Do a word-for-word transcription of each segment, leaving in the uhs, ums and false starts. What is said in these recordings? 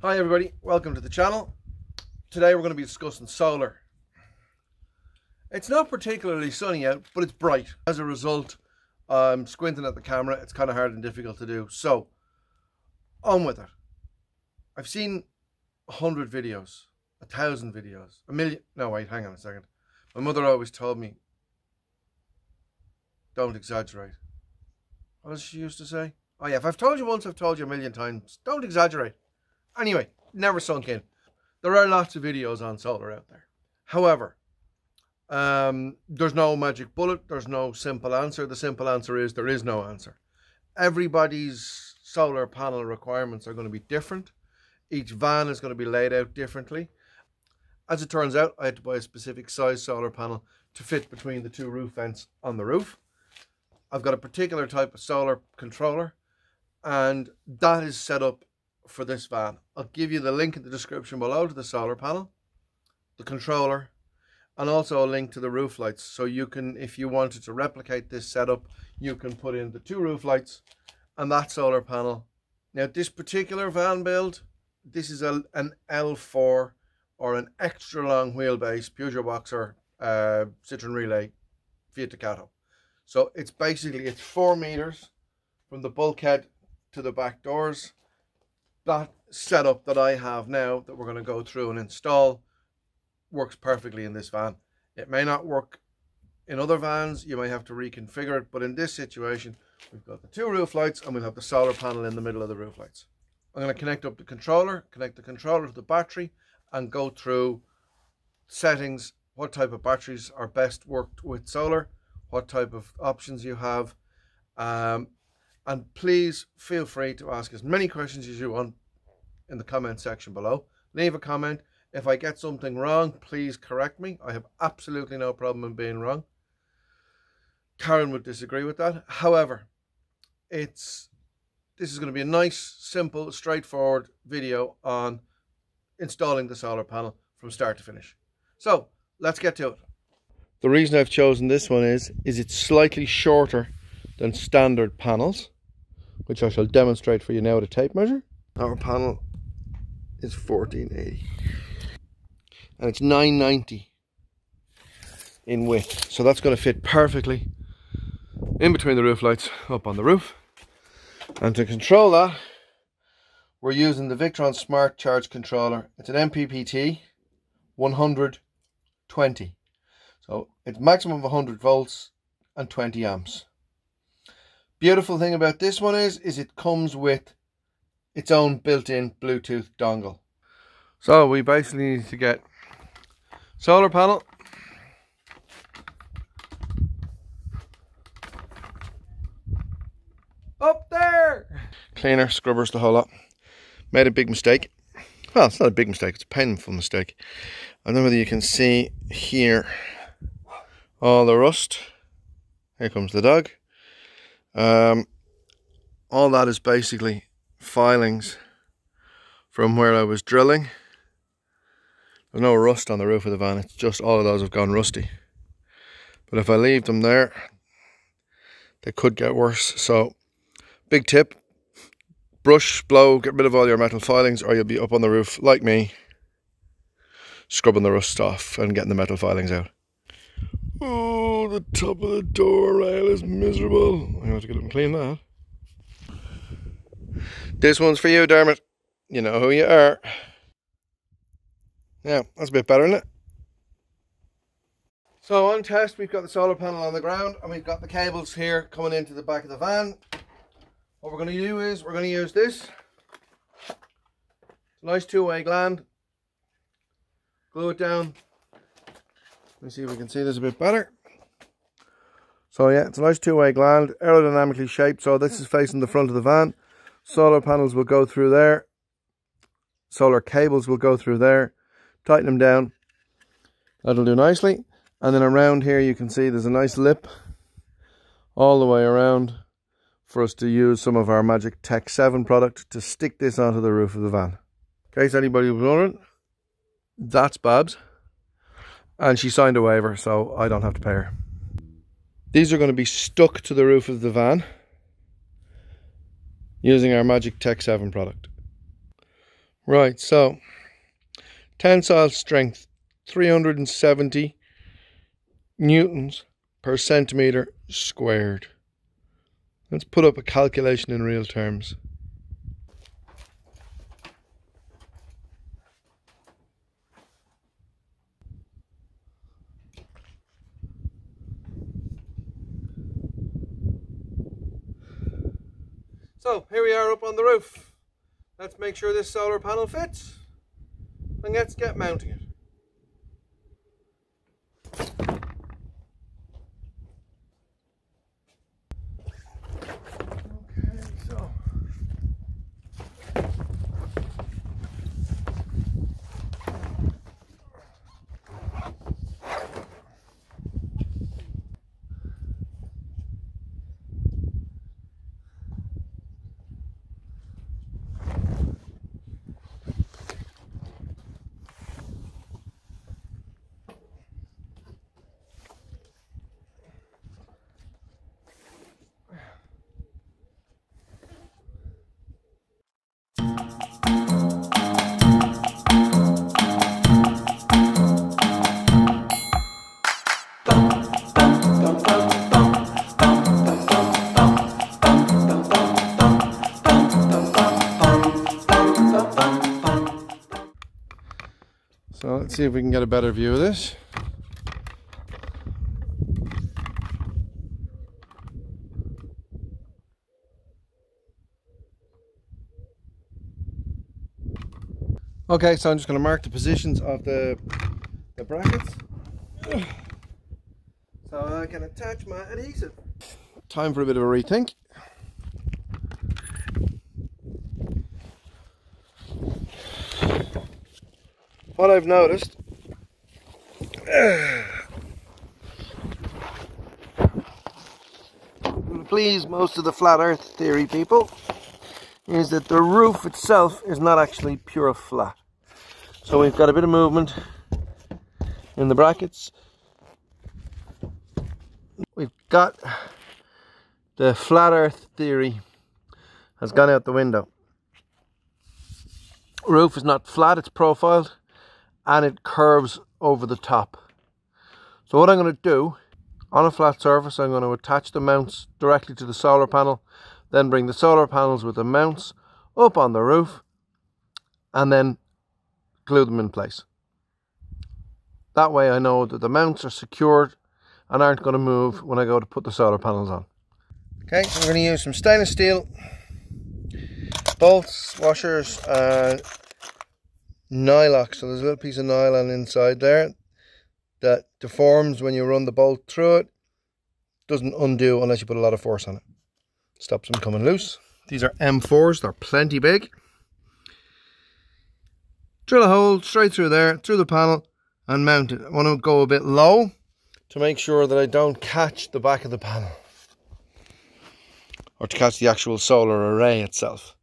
Hi everybody, welcome to the channel. Today we're going to be discussing solar. It's not particularly sunny out, but it's bright. As a result, I'm squinting at the camera. It's kind of hard and difficult to do, so on with it. I've seen a hundred videos, a thousand videos, a million. No wait, hang on a second. My mother always told me, don't exaggerate. What does she used to say? Oh yeah, if I've told you once, I've told you a million times. Don't exaggerate. Anyway, never sunk in. There are lots of videos on solar out there. However, um, there's no magic bullet. There's no simple answer. The simple answer is there is no answer. Everybody's solar panel requirements are going to be different. Each van is going to be laid out differently. As it turns out, I had to buy a specific size solar panel to fit between the two roof vents on the roof. I've got a particular type of solar controller, and that is set up for this van. I'll give you the link in the description below to the solar panel, the controller, and also a link to the roof lights, so you can, if you wanted to replicate this setup, you can put in the two roof lights and that solar panel. Now this particular van build, this is a, an L four or an extra long wheelbase Peugeot Boxer, uh, Citroën Relay, Fiat Ducato. So it's basically, it's four meters from the bulkhead to the back doors. That setup that I have now that we're going to go through and install works perfectly in this van. It may not work in other vans, you may have to reconfigure it, but in this situation we've got the two roof lights and we'll have the solar panel in the middle of the roof lights. I'm going to connect up the controller, connect the controller to the battery and go through settings, what type of batteries are best worked with solar, what type of options you have, um, and please feel free to ask as many questions as you want in the comment section below. Leave a comment. If I get something wrong, please correct me. I have absolutely no problem in being wrong. Karen would disagree with that. However, it's this is going to be a nice, simple, straightforward video on installing the solar panel from start to finish. So let's get to it. The reason I've chosen this one is, is it's slightly shorter than standard panels, which I shall demonstrate for you now with a tape measure. Our panel is fourteen eighty and it's nine ninety in width, so that's going to fit perfectly in between the roof lights up on the roof. And to control that, we're using the Victron Smart Charge Controller. It's an M P P T one hundred twenty, so it's maximum of one hundred volts and twenty amps. Beautiful thing about this one is, is it comes with its own built-in Bluetooth dongle. So we basically need to get solar panel, up there, cleaner, scrubbers, the whole lot. Made a big mistake. Well, it's not a big mistake, it's a painful mistake. I don't know whether you can see here all the rust. Here comes the dog. Um, all that is basically filings from where I was drilling. There's no rust on the roof of the van, it's just all of those have gone rusty. But if I leave them there, they could get worse. So, big tip, brush, blow, get rid of all your metal filings, or you'll be up on the roof, like me, scrubbing the rust off and getting the metal filings out. Oh, the top of the door rail is miserable. I'm gonna have to get up and clean that. This one's for you, Dermot. You know who you are. Yeah, that's a bit better, isn't it? So on test, we've got the solar panel on the ground and we've got the cables here coming into the back of the van. What we're gonna do is we're gonna use this. It's a nice two-way gland. Glue it down. Let me see if we can see this a bit better. So yeah, it's a nice two-way gland, aerodynamically shaped, so this is facing the front of the van. Solar panels will go through there. Solar cables will go through there. Tighten them down. That'll do nicely. And then around here you can see there's a nice lip all the way around for us to use some of our Magic Tech seven product to stick this onto the roof of the van. In case anybody was wondering, that's Babs. And she signed a waiver, so I don't have to pay her. These are going to be stuck to the roof of the van using our Magic Tech seven product. Right, so tensile strength three hundred seventy newtons per centimeter squared. Let's put up a calculation in real terms. So here we are up on the roof. Let's make sure this solar panel fits and let's get mounting it. Let's see if we can get a better view of this. Okay, so I'm just going to mark the positions of the, the brackets. So I can attach my adhesive. Time for a bit of a rethink. What I've noticed will please most of the flat earth theory people is that the roof itself is not actually pure flat. So we've got a bit of movement in the brackets. We've got the flat earth theory has gone out the window. Roof is not flat, it's profiled. And it curves over the top. So what I'm going to do, on a flat surface, I'm going to attach the mounts directly to the solar panel, then bring the solar panels with the mounts up on the roof, and then glue them in place. That way I know that the mounts are secured and aren't going to move when I go to put the solar panels on. Okay, so we're going to use some stainless steel bolts, washers, and Nylock. So there's a little piece of nylon inside there that deforms when you run the bolt through it. Doesn't undo unless you put a lot of force on it. Stops them coming loose. These are M fours, they're plenty big. Drill a hole straight through there, through the panel, and mount it. I want to go a bit low to make sure that I don't catch the back of the panel or to catch the actual solar array itself.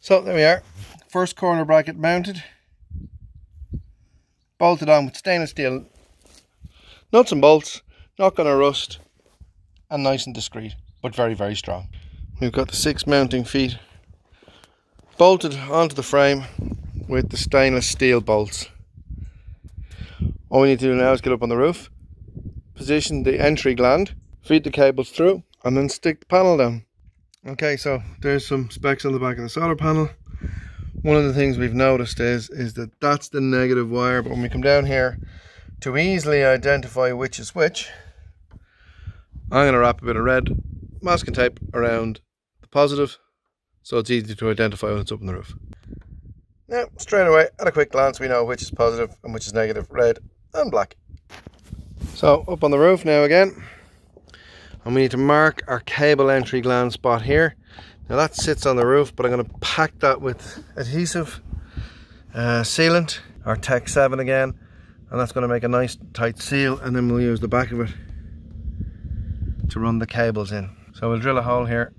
So there we are. First corner bracket mounted, bolted on with stainless steel nuts and bolts, not going to rust, and nice and discreet, but very, very strong. We've got the six mounting feet bolted onto the frame with the stainless steel bolts. All we need to do now is get up on the roof, position the entry gland, feed the cables through, and then stick the panel down. Okay, so there's some specs on the back of the solar panel. One of the things we've noticed is, is that that's the negative wire, but when we come down here to easily identify which is which, I'm going to wrap a bit of red masking tape around the positive so it's easy to identify when it's up on the roof. Now, straight away, at a quick glance, we know which is positive and which is negative, red and black. So, up on the roof now again, and we need to mark our cable entry gland spot here. Now that sits on the roof, but I'm going to pack that with adhesive, uh, sealant, our Tech seven again, and that's going to make a nice tight seal, and then we'll use the back of it to run the cables in. So we'll drill a hole here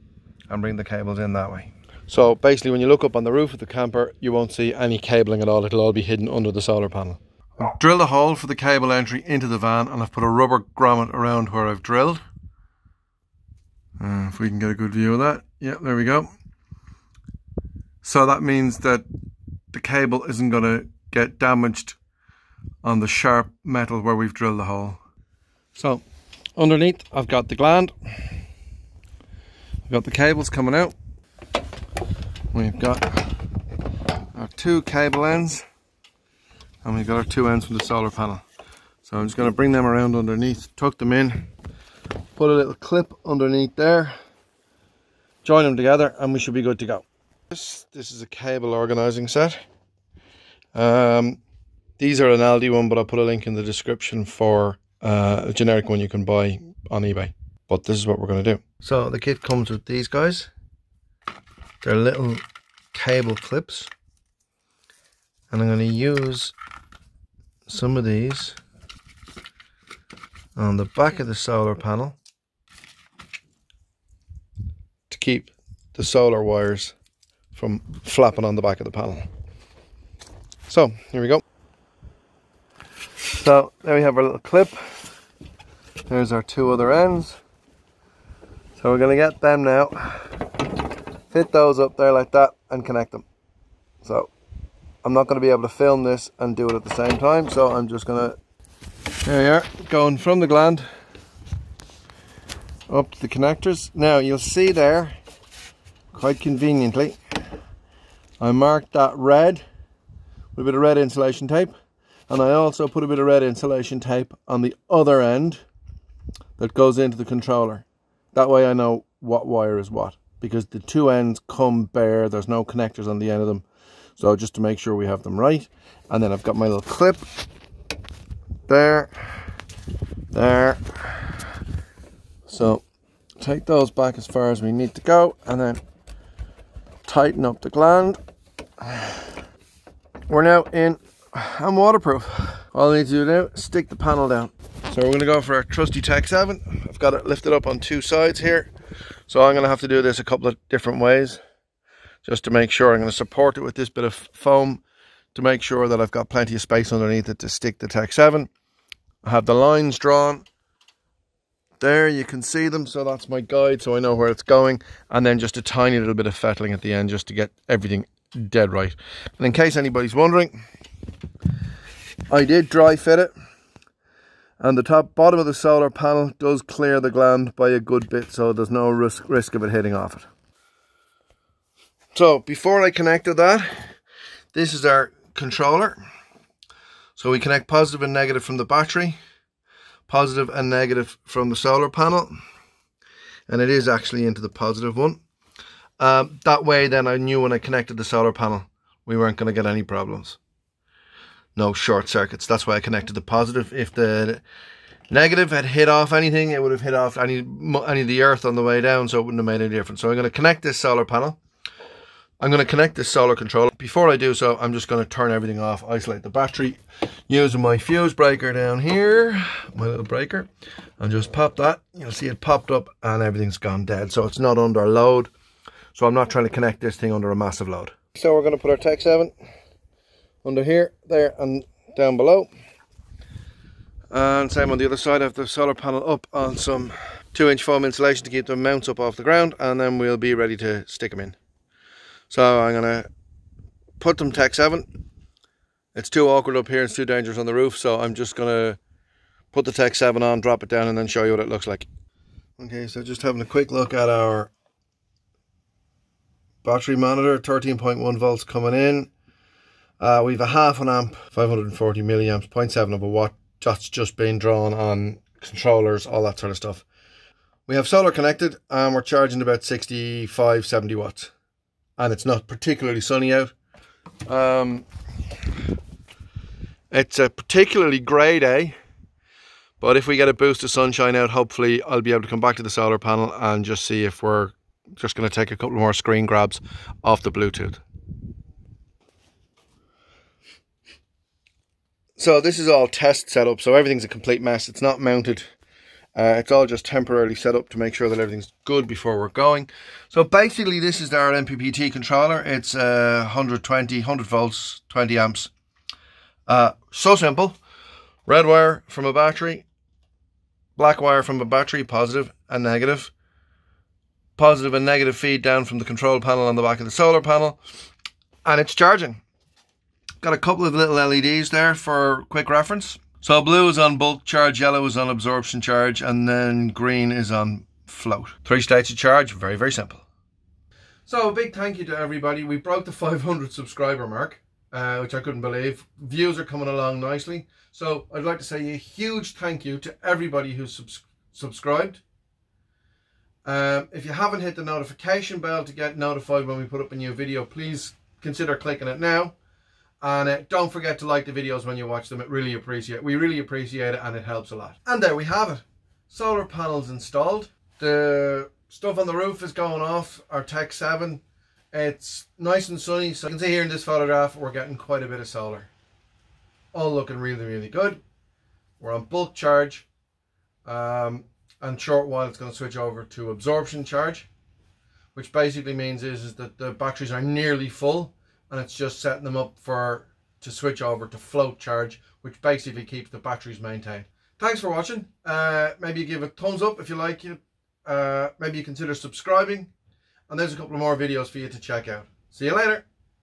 and bring the cables in that way. So basically when you look up on the roof of the camper, you won't see any cabling at all, it'll all be hidden under the solar panel. I've drilled a hole for the cable entry into the van, and I've put a rubber grommet around where I've drilled. Uh, if we can get a good view of that. Yeah, there we go. So that means that the cable isn't going to get damaged on the sharp metal where we've drilled the hole. So underneath I've got the gland, I've got the cables coming out, we've got our two cable ends, and we've got our two ends from the solar panel. So I'm just going to bring them around underneath, tuck them in, put a little clip underneath there, join them together, and we should be good to go. This, this is a cable organizing set. Um, these are an Aldi one, but I'll put a link in the description for uh, a generic one you can buy on eBay. But this is what we're going to do. So the kit comes with these guys. They're little cable clips. And I'm going to use some of these on the back of the solar panel to keep the solar wires from flapping on the back of the panel. So here we go. So there we have our little clip. There's our two other ends. So we're going to get them now, fit those up there like that, and connect them. So I'm not going to be able to film this and do it at the same time, so I'm just going to, there we are, going from the gland up to the connectors. Now you'll see there, quite conveniently, I marked that red with a bit of red insulation tape, and I also put a bit of red insulation tape on the other end that goes into the controller. That way I know what wire is what, because the two ends come bare, there's no connectors on the end of them. So just to make sure we have them right. And then I've got my little clip there, there. So take those back as far as we need to go, and then tighten up the gland. We're now in, I'm waterproof. All I need to do now is stick the panel down. So we're gonna go for our trusty Tech seven. I've got it lifted up on two sides here. So I'm gonna have to do this a couple of different ways just to make sure. I'm gonna support it with this bit of foam to make sure that I've got plenty of space underneath it to stick the Tech seven. I have the lines drawn. There you can see them, so that's my guide, so I know where it's going. And then just a tiny little bit of fettling at the end just to get everything dead right. And in case anybody's wondering, I did dry fit it, and the top bottom of the solar panel does clear the gland by a good bit, so there's no risk, risk of it hitting off it. So before I connected that, this is our controller. So we connect positive and negative from the battery, positive and negative from the solar panel, and it is actually into the positive one. Um, that way then I knew when I connected the solar panel we weren't going to get any problems. No short circuits. That's why I connected the positive. If the negative had hit off anything, it would have hit off any, any of the earth on the way down, so it wouldn't have made any difference. So I'm going to connect this solar panel. I'm going to connect this solar controller. Before I do so, I'm just going to turn everything off, isolate the battery, using my fuse breaker down here, my little breaker, and just pop that. You'll see it popped up and everything's gone dead. So it's not under load. So I'm not trying to connect this thing under a massive load. So we're going to put our Tech seven under here, there, and down below. And same on the other side. I have the solar panel up on some two inch foam insulation to keep the mounts up off the ground, and then we'll be ready to stick them in. So I'm going to put them Tech seven. It's too awkward up here, it's too dangerous on the roof, so I'm just going to put the Tech seven on, drop it down, and then show you what it looks like. Okay, so just having a quick look at our battery monitor, thirteen point one volts coming in. Uh, we have a half an amp, five hundred forty milliamps, zero point seven of a watt. That's just been drawn on controllers, all that sort of stuff. We have solar connected, and we're charging about sixty-five, seventy watts. And it's not particularly sunny out. Um, it's a particularly grey day, but if we get a boost of sunshine out, hopefully I'll be able to come back to the solar panel and just see if we're just going to take a couple more screen grabs off the Bluetooth. So this is all test setup, so everything's a complete mess. It's not mounted. Uh, it's all just temporarily set up to make sure that everything's good before we're going. So basically this is our M P P T controller. It's uh, one hundred twenty, one hundred volts, twenty amps. Uh, so simple. Red wire from a battery, black wire from a battery, positive and negative. Positive and negative feed down from the control panel on the back of the solar panel. And it's charging. Got a couple of little L E Ds there for quick reference. So blue is on bulk charge, yellow is on absorption charge, and then green is on float. Three states of charge, very, very simple. So a big thank you to everybody. We broke the five hundred subscriber mark, uh, which I couldn't believe. Views are coming along nicely. So I'd like to say a huge thank you to everybody who's subs subscribed. Uh, if you haven't hit the notification bell to get notified when we put up a new video, please consider clicking it now. And uh, don't forget to like the videos when you watch them. It really appreciate we really appreciate it, and it helps a lot. And there we have it. Solar panels installed. The stuff on the roof is going off. Our Tech seven. It's nice and sunny. So you can see here in this photograph, we're getting quite a bit of solar. All looking really, really good. We're on bulk charge. Um, and short while it's going to switch over to absorption charge. Which basically means is, is that the batteries are nearly full. And it's just setting them up for to switch over to float charge, which basically keeps the batteries maintained. Thanks for watching. Uh, maybe give a thumbs up if you like it. Uh, maybe you consider subscribing. And there's a couple of more videos for you to check out. See you later.